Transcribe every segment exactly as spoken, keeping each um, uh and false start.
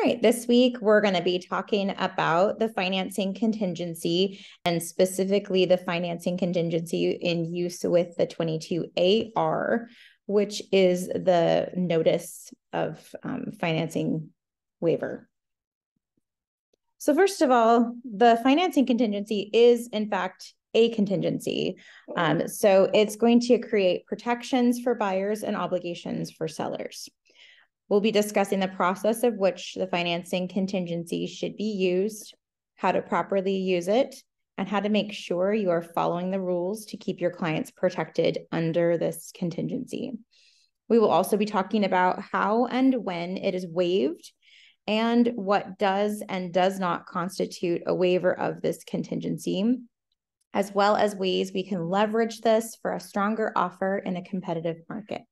All right, this week we're going to be talking about the financing contingency and specifically the financing contingency in use with the twenty-two A R, which is the notice of um, financing waiver. So first of all, the financing contingency is in fact a contingency. Um, so it's going to create protections for buyers and obligations for sellers. We'll be discussing the process of which the financing contingency should be used, how to properly use it, and how to make sure you are following the rules to keep your clients protected under this contingency. We will also be talking about how and when it is waived and what does and does not constitute a waiver of this contingency, as well as ways we can leverage this for a stronger offer in a competitive market.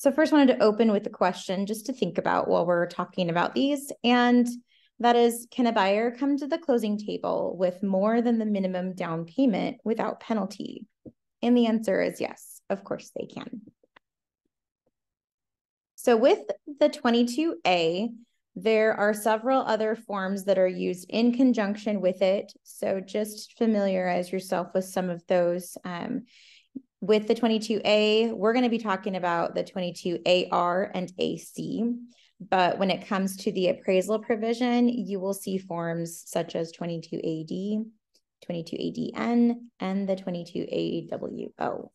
So first, I wanted to open with a question just to think about while we're talking about these, and that is, can a buyer come to the closing table with more than the minimum down payment without penalty? And the answer is yes, of course they can. So with the twenty-two A, there are several other forms that are used in conjunction with it. So just familiarize yourself with some of those. Um, With the twenty-two A, we're going to be talking about the twenty-two A R and A C, but when it comes to the appraisal provision, you will see forms such as twenty-two A D, twenty-two A D N, and the twenty-two A W O.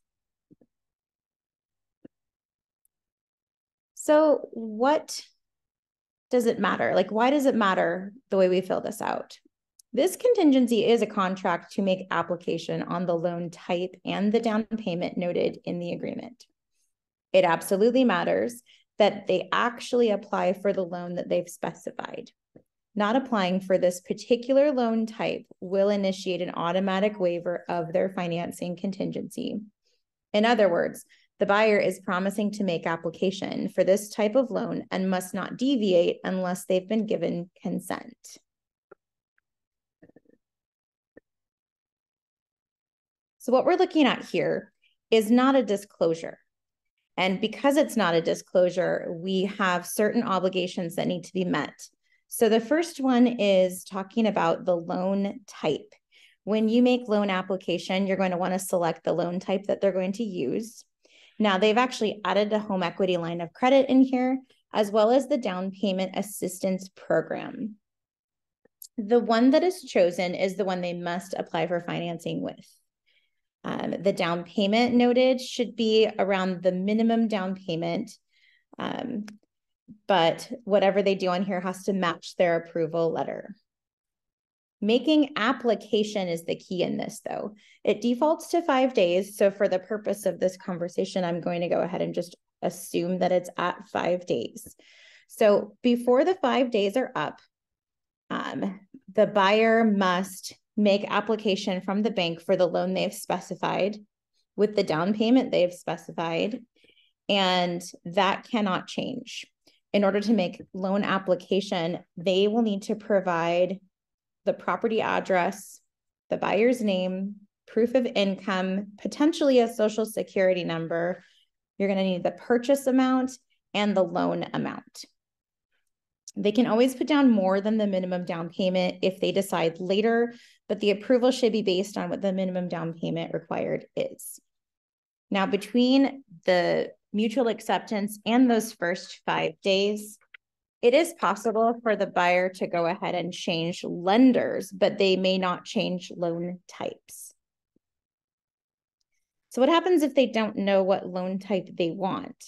So what does it matter? Like, why does it matter the way we fill this out? This contingency is a contract to make application on the loan type and the down payment noted in the agreement. It absolutely matters that they actually apply for the loan that they've specified. Not applying for this particular loan type will initiate an automatic waiver of their financing contingency. In other words, the buyer is promising to make application for this type of loan and must not deviate unless they've been given consent. So what we're looking at here is not a disclosure. And because it's not a disclosure, we have certain obligations that need to be met. So the first one is talking about the loan type. When you make loan application, you're going to want to select the loan type that they're going to use. Now, they've actually added a home equity line of credit in here, as well as the down payment assistance program. The one that is chosen is the one they must apply for financing with. Um, the down payment noted should be around the minimum down payment, um, but whatever they do on here has to match their approval letter. Making application is the key in this, though. It defaults to five days, so for the purpose of this conversation, I'm going to go ahead and just assume that it's at five days. So before the five days are up, um, the buyer must make application from the bank for the loan they've specified with the down payment they've specified, and that cannot change. In order to make loan application, they will need to provide the property address, the buyer's name, proof of income, potentially a social security number. You're going to need the purchase amount and the loan amount. They can always put down more than the minimum down payment if they decide later, but the approval should be based on what the minimum down payment required is. Now, between the mutual acceptance and those first five days, it is possible for the buyer to go ahead and change lenders, but they may not change loan types. So what happens if they don't know what loan type they want?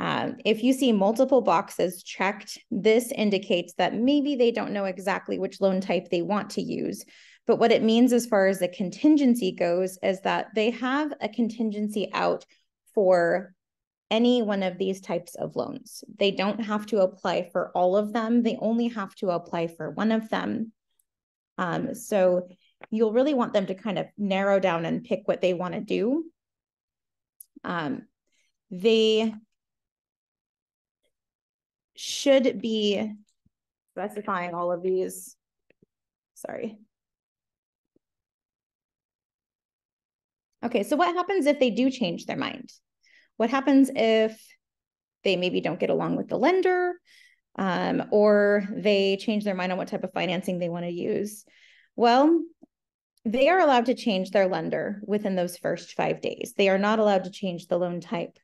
Um, if you see multiple boxes checked, this indicates that maybe they don't know exactly which loan type they want to use. But what it means as far as the contingency goes is that they have a contingency out for any one of these types of loans. They don't have to apply for all of them. They only have to apply for one of them. Um, so you'll really want them to kind of narrow down and pick what they want to do. Um, they... should be specifying all of these. Sorry. Okay, so what happens if they do change their mind? What happens if they maybe don't get along with the lender, um, or they change their mind on what type of financing they want to use. Well, they are allowed to change their lender within those first five days. They are not allowed to change the loan type.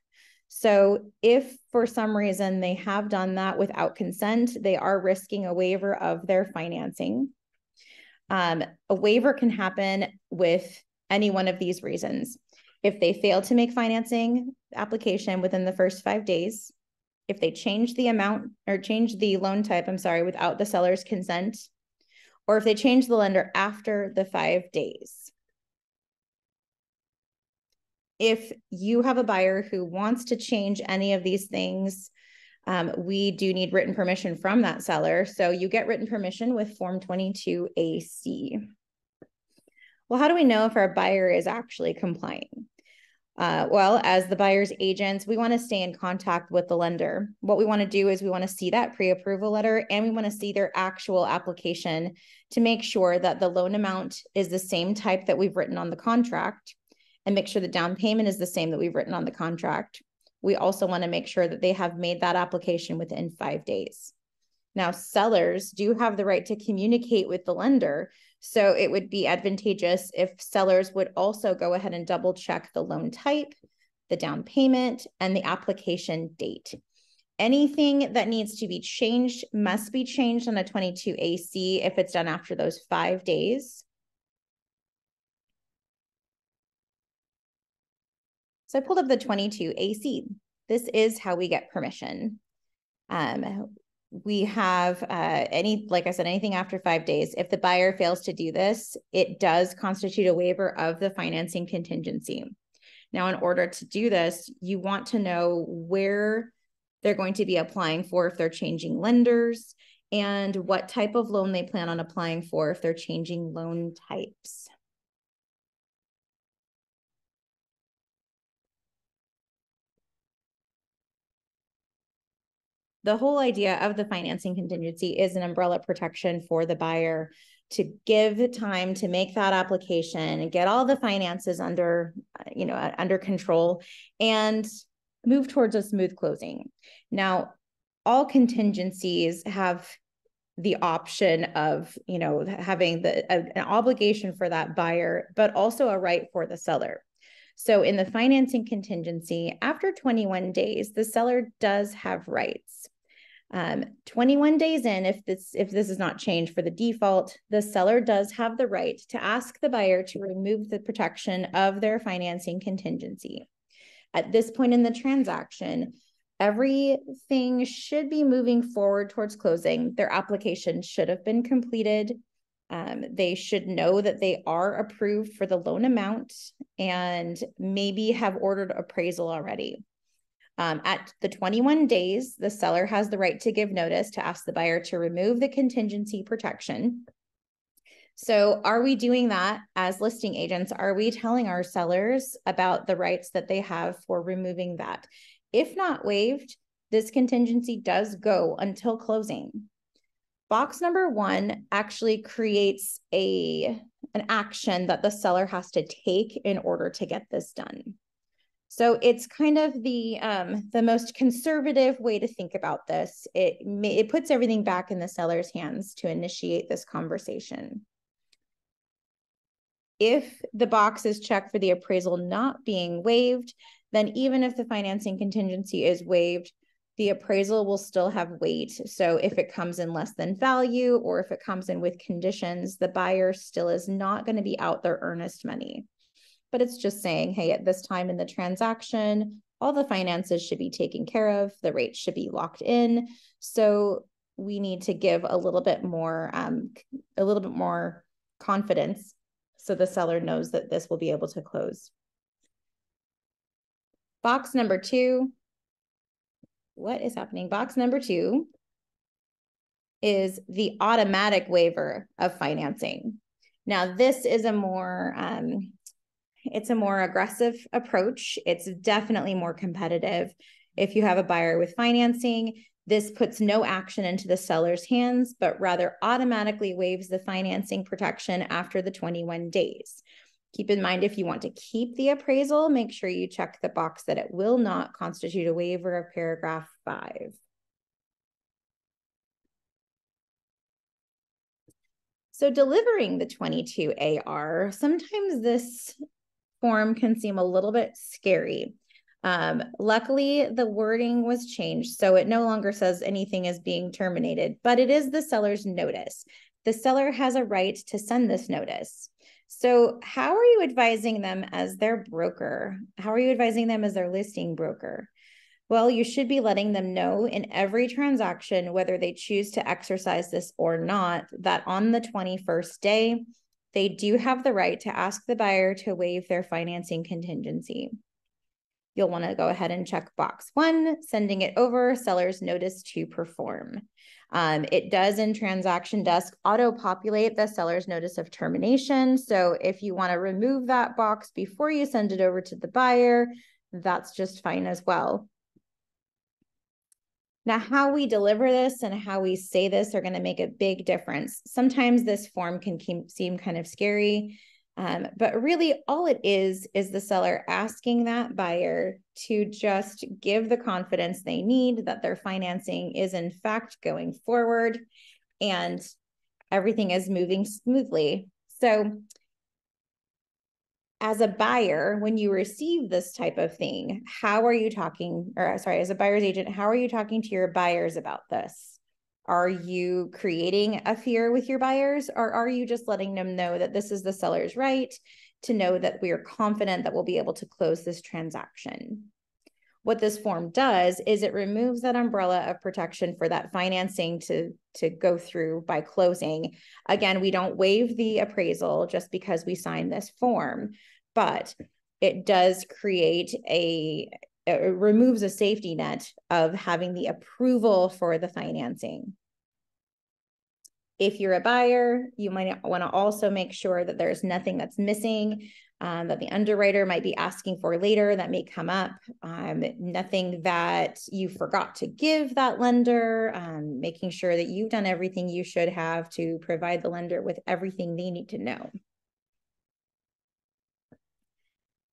So if for some reason they have done that without consent, they are risking a waiver of their financing. Um, a waiver can happen with any one of these reasons. If they fail to make financing application within the first five days, if they change the amount or change the loan type, I'm sorry, without the seller's consent, or if they change the lender after the five days. If you have a buyer who wants to change any of these things, um, we do need written permission from that seller. So you get written permission with Form twenty-two A C. Well, how do we know if our buyer is actually complying? Uh, well, as the buyer's agents, we want to stay in contact with the lender. What we want to do is we want to see that pre-approval letter, and we want to see their actual application to make sure that the loan amount is the same type that we've written on the contract, and make sure the down payment is the same that we've written on the contract. We also want to make sure that they have made that application within five days. Now, sellers do have the right to communicate with the lender, so it would be advantageous if sellers would also go ahead and double check the loan type, the down payment, and the application date. Anything that needs to be changed must be changed on a twenty-two A C if it's done after those five days. So I pulled up the twenty-two A C. This is how we get permission. Um, We have uh, any, like I said, anything after five days. If the buyer fails to do this, it does constitute a waiver of the financing contingency. Now, in order to do this, you want to know where they're going to be applying for if they're changing lenders, and what type of loan they plan on applying for if they're changing loan types. The whole idea of the financing contingency is an umbrella protection for the buyer to give time to make that application and get all the finances under, you know, under control and move towards a smooth closing. Now, all contingencies have the option of, you know, having the, a, an obligation for that buyer, but also a right for the seller. So in the financing contingency, after twenty-one days, the seller does have rights. Um, twenty-one days in, if this, if this is not changed for the default, the seller does have the right to ask the buyer to remove the protection of their financing contingency. At this point in the transaction, everything should be moving forward towards closing. Their application should have been completed. Um, they should know that they are approved for the loan amount and maybe have ordered appraisal already. Um, at the twenty-one days, the seller has the right to give notice to ask the buyer to remove the contingency protection. So are we doing that as listing agents? Are we telling our sellers about the rights that they have for removing that? If not waived, this contingency does go until closing. Box number one actually creates a, an action that the seller has to take in order to get this done. So it's kind of the, um, the most conservative way to think about this. It, it puts everything back in the seller's hands to initiate this conversation. If the box is checked for the appraisal not being waived, then even if the financing contingency is waived, the appraisal will still have weight. So if it comes in less than value, or if it comes in with conditions, the buyer still is not going to be out their earnest money. But it's just saying, hey, at this time in the transaction, all the finances should be taken care of, the rate should be locked in. So we need to give a little bit more, um, a little bit more confidence so the seller knows that this will be able to close. Box number two, what is happening? Box number two is the automatic waiver of financing. Now, this is a more, um, it's a more aggressive approach. It's definitely more competitive. If you have a buyer with financing, this puts no action into the seller's hands, but rather automatically waives the financing protection after the twenty-one days. Keep in mind, if you want to keep the appraisal, make sure you check the box that it will not constitute a waiver of paragraph five. So delivering the twenty-two A R, sometimes this form can seem a little bit scary. Um, luckily, the wording was changed, so it no longer says anything is being terminated, but it is the seller's notice. The seller has a right to send this notice. So how are you advising them as their broker? How are you advising them as their listing broker? Well, you should be letting them know in every transaction, whether they choose to exercise this or not, that on the twenty-first day, they do have the right to ask the buyer to waive their financing contingency. You'll want to go ahead and check box one, sending it over, seller's notice to perform. Um, it does in Transaction Desk auto-populate the seller's notice of termination. So if you want to remove that box before you send it over to the buyer, that's just fine as well. Now, how we deliver this and how we say this are going to make a big difference. Sometimes this form can keep, seem kind of scary, um, but really all it is is the seller asking that buyer to just give the confidence they need that their financing is in fact going forward and everything is moving smoothly. So as a buyer, when you receive this type of thing, how are you talking, or sorry, as a buyer's agent, how are you talking to your buyers about this? Are you creating a fear with your buyers, or are you just letting them know that this is the seller's right to know that we are confident that we'll be able to close this transaction? What this form does is it removes that umbrella of protection for that financing to, to go through by closing. Again, we don't waive the appraisal just because we sign this form, but it does create a, it removes a safety net of having the approval for the financing. If you're a buyer, you might want to also make sure that there's nothing that's missing Um, that the underwriter might be asking for later that may come up, um, nothing that you forgot to give that lender, um, making sure that you've done everything you should have to provide the lender with everything they need to know.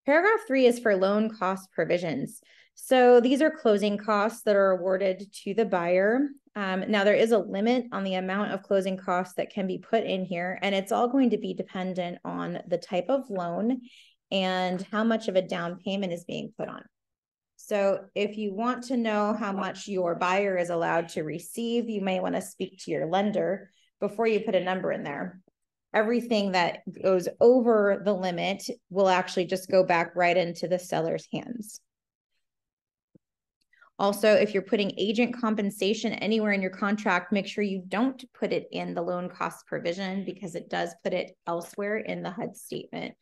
Paragraph three is for loan cost provisions. So these are closing costs that are awarded to the buyer. Um, now, there is a limit on the amount of closing costs that can be put in here, and it's all going to be dependent on the type of loan and how much of a down payment is being put on. So if you want to know how much your buyer is allowed to receive, you may want to speak to your lender before you put a number in there. Everything that goes over the limit will actually just go back right into the seller's hands. Also, if you're putting agent compensation anywhere in your contract, make sure you don't put it in the loan cost provision because it does put it elsewhere in the H U D statement.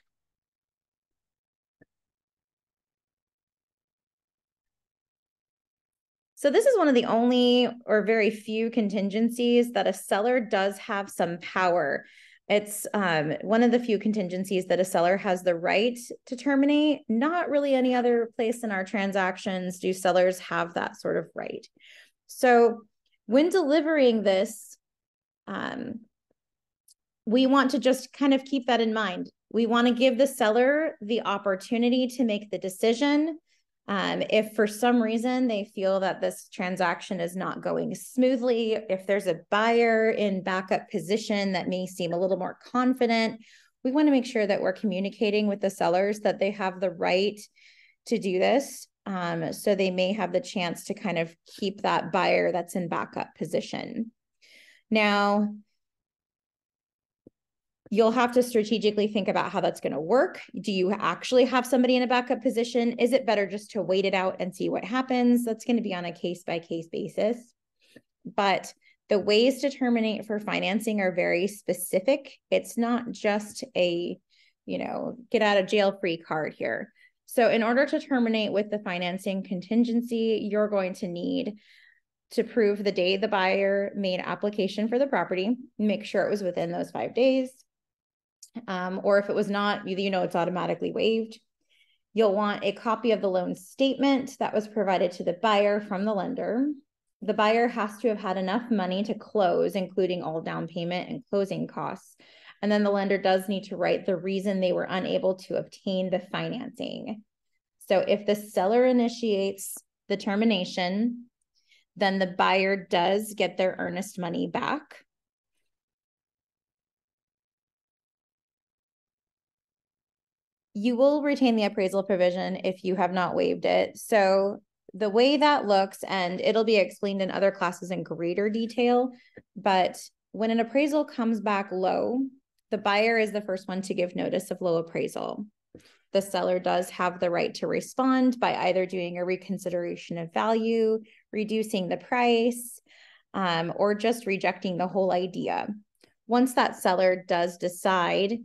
So this is one of the only or very few contingencies that a seller does have some power. It's um, one of the few contingencies that a seller has the right to terminate. Not really any other place in our transactions do sellers have that sort of right. So when delivering this, um, we want to just kind of keep that in mind. We want to give the seller the opportunity to make the decision. Um, if for some reason they feel that this transaction is not going smoothly, if there's a buyer in backup position that may seem a little more confident, we want to make sure that we're communicating with the sellers that they have the right to do this. Um, so they may have the chance to kind of keep that buyer that's in backup position. Now, you'll have to strategically think about how that's going to work. Do you actually have somebody in a backup position? Is it better just to wait it out and see what happens? That's going to be on a case-by-case basis. But the ways to terminate for financing are very specific. It's not just a, you know, get out of jail free card here. So in order to terminate with the financing contingency, you're going to need to prove the day the buyer made application for the property, make sure it was within those five days. Um, or if it was not, you know it's automatically waived. You'll want a copy of the loan statement that was provided to the buyer from the lender. The buyer has to have had enough money to close, including all down payment and closing costs. And then the lender does need to write the reason they were unable to obtain the financing. So if the seller initiates the termination, then the buyer does get their earnest money back. You will retain the appraisal provision if you have not waived it. So the way that looks, and it'll be explained in other classes in greater detail, but when an appraisal comes back low, the buyer is the first one to give notice of low appraisal. The seller does have the right to respond by either doing a reconsideration of value, reducing the price, um, or just rejecting the whole idea. Once that seller does decide,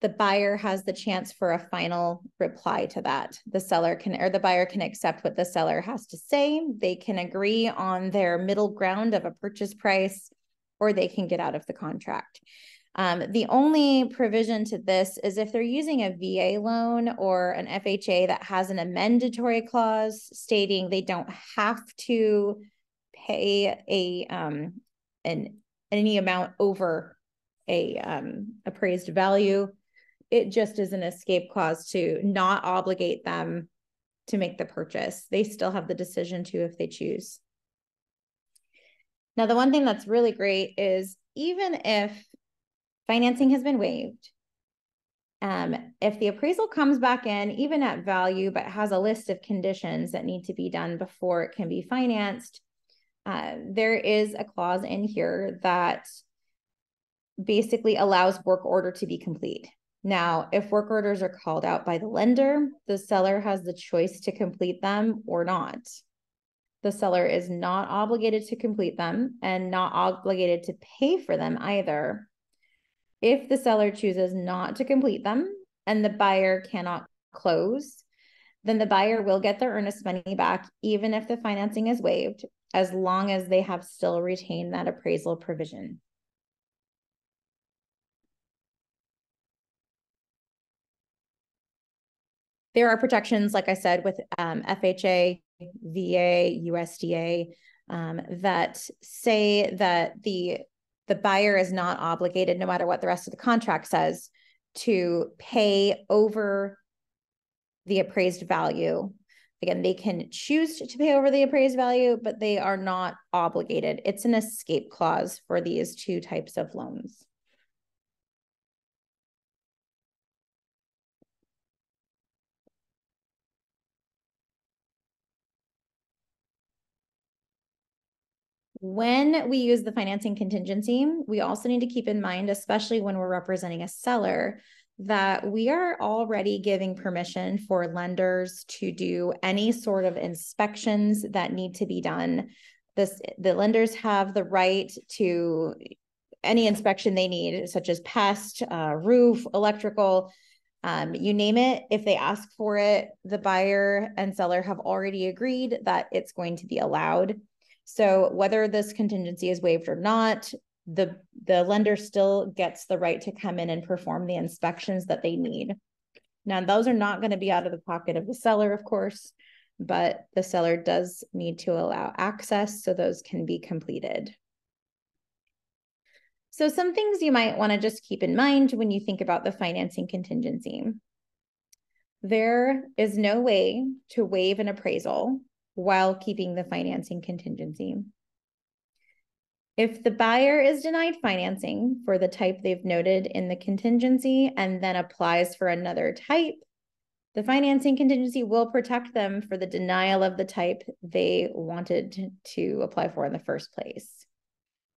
the buyer has the chance for a final reply to that. The seller can, or the buyer can accept what the seller has to say. They can agree on their middle ground of a purchase price, or they can get out of the contract. Um, the only provision to this is if they're using a V A loan or an F H A that has an amendatory clause stating they don't have to pay a um, an any amount over a um, appraised value. It just is an escape clause to not obligate them to make the purchase. They still have the decision to if they choose. Now, the one thing that's really great is even if financing has been waived, um, if the appraisal comes back in, even at value, but has a list of conditions that need to be done before it can be financed, uh, there is a clause in here that basically allows work order to be complete. Now, if work orders are called out by the lender, the seller has the choice to complete them or not. The seller is not obligated to complete them and not obligated to pay for them either. If the seller chooses not to complete them and the buyer cannot close, then the buyer will get their earnest money back even if the financing is waived, as long as they have still retained that appraisal provision. There are protections, like I said, with um, F H A, V A, U S D A, um, that say that the The buyer is not obligated, no matter what the rest of the contract says, to pay over the appraised value. Again, they can choose to pay over the appraised value, but they are not obligated. It's an escape clause for these two types of loans. When we use the financing contingency, we also need to keep in mind, especially when we're representing a seller, that we are already giving permission for lenders to do any sort of inspections that need to be done. This, the lenders have the right to any inspection they need, such as pest, uh, roof, electrical, um, you name it. If they ask for it, the buyer and seller have already agreed that it's going to be allowed. So whether this contingency is waived or not, the, the lender still gets the right to come in and perform the inspections that they need. Now, those are not going to be out of the pocket of the seller, of course, but the seller does need to allow access so those can be completed. So some things you might want to just keep in mind when you think about the financing contingency. There is no way to waive an appraisal while keeping the financing contingency. If the buyer is denied financing for the type they've noted in the contingency and then applies for another type, the financing contingency will protect them for the denial of the type they wanted to apply for in the first place.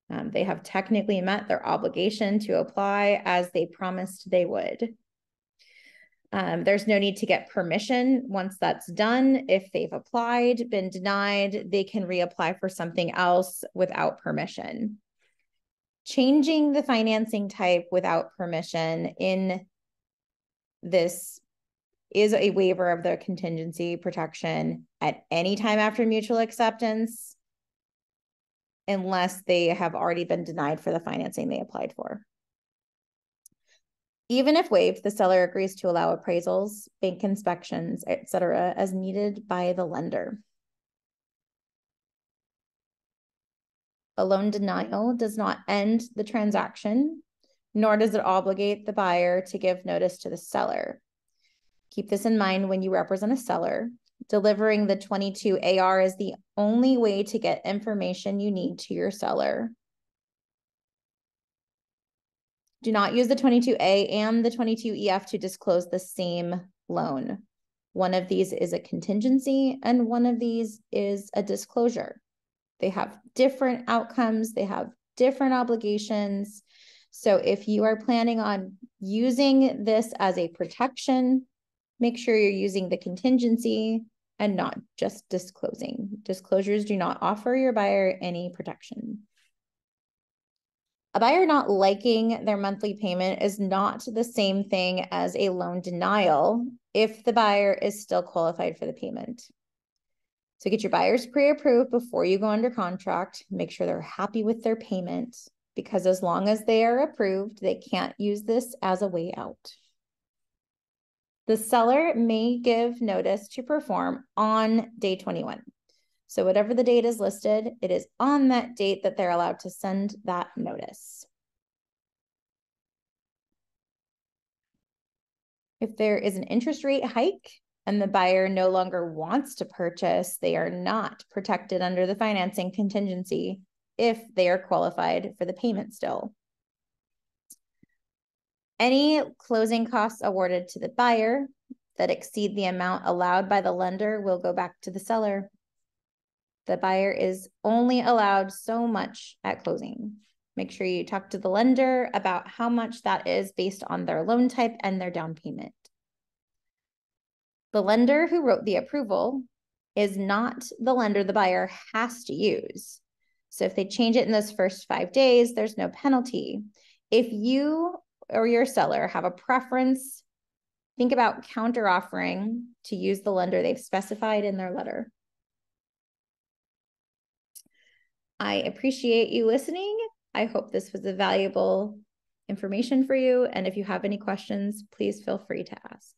Um, they have technically met their obligation to apply as they promised they would. Um, there's no need to get permission once that's done. If they've applied, been denied, they can reapply for something else without permission. Changing the financing type without permission in this is a waiver of the contingency protection at any time after mutual acceptance, unless they have already been denied for the financing they applied for. Even if waived, the seller agrees to allow appraisals, bank inspections, et cetera, as needed by the lender. A loan denial does not end the transaction. nor does it obligate the buyer to give notice to the seller. Keep this in mind when you represent a seller. Delivering the twenty-two A R is the only way to get information you need to your seller. Do not use the twenty-two A and the twenty-two E F to disclose the same loan. One of these is a contingency and one of these is a disclosure. They have different outcomes. They have different obligations. So if you are planning on using this as a protection, make sure you're using the contingency and not just disclosing. Disclosures do not offer your buyer any protection. A buyer not liking their monthly payment is not the same thing as a loan denial if the buyer is still qualified for the payment. So get your buyers pre-approved before you go under contract. Make sure they're happy with their payment, because as long as they are approved, they can't use this as a way out. The seller may give notice to perform on day twenty-one. So whatever the date is listed, it is on that date that they're allowed to send that notice. If there is an interest rate hike and the buyer no longer wants to purchase, they are not protected under the financing contingency if they are qualified for the payment still. Any closing costs awarded to the buyer that exceed the amount allowed by the lender will go back to the seller. The buyer is only allowed so much at closing. Make sure you talk to the lender about how much that is based on their loan type and their down payment. The lender who wrote the approval is not the lender the buyer has to use. So if they change it in those first five days, there's no penalty. If you or your seller have a preference, think about counteroffering to use the lender they've specified in their letter. I appreciate you listening. I hope this was a valuable information for you. And if you have any questions, please feel free to ask.